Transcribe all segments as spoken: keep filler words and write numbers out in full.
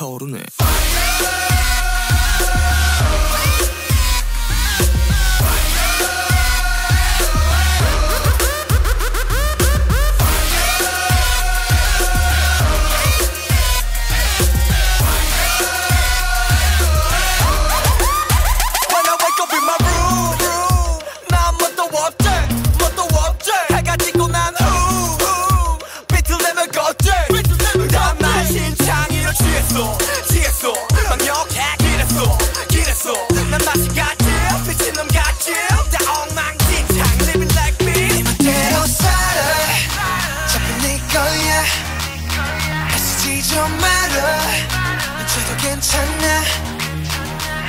불타오르네. 지겠어 맘욕해 기랬어 기랬어 난 맛이 같지 미친 놈 같지 다 엉망진창 living like me 네 맘대로 살아 자꾸 네 거야 애쓰지 좀 말아 넌 죄도 괜찮아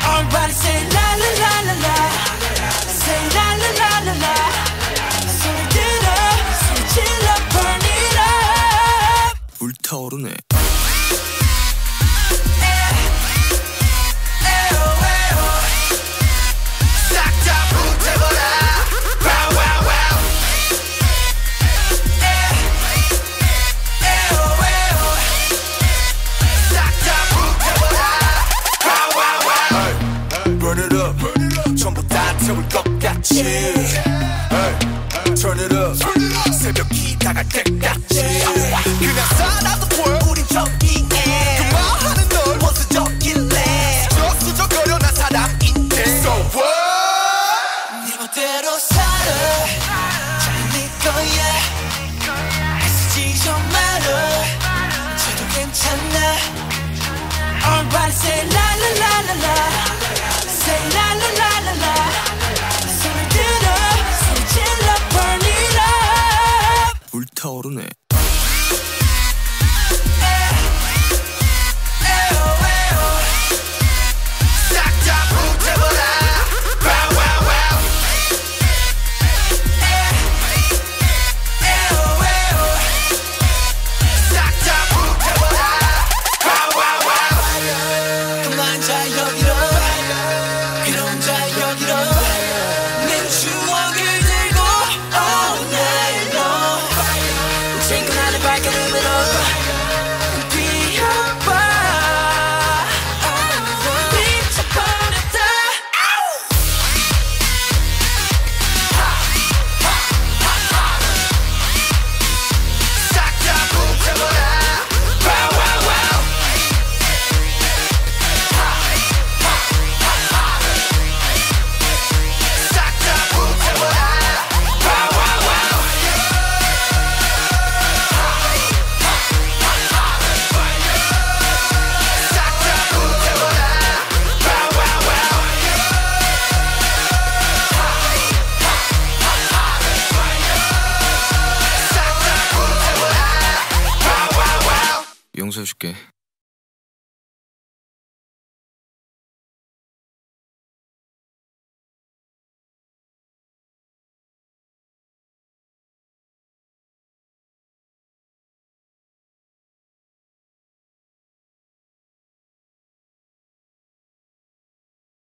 Everybody say la la la la la Say la la la la la 소리 들어 소리 질러 burn it up 불타오르네. 태울 것 같이 Turn it up 새벽이 다갈 때까지 그냥 살아도 보여 우린 적이네 그 말하는 널 뭐 쓰적길래 수적수적거려 난 사람인데 So what? 네 멋대로 살아 잘 네 거야 애쓰지 좀 말아 죄도 괜찮아 Everybody say la la la la la Say la la la la la 소리 들어 소리 질러 burn it up 불타오르네. 용서해줄게.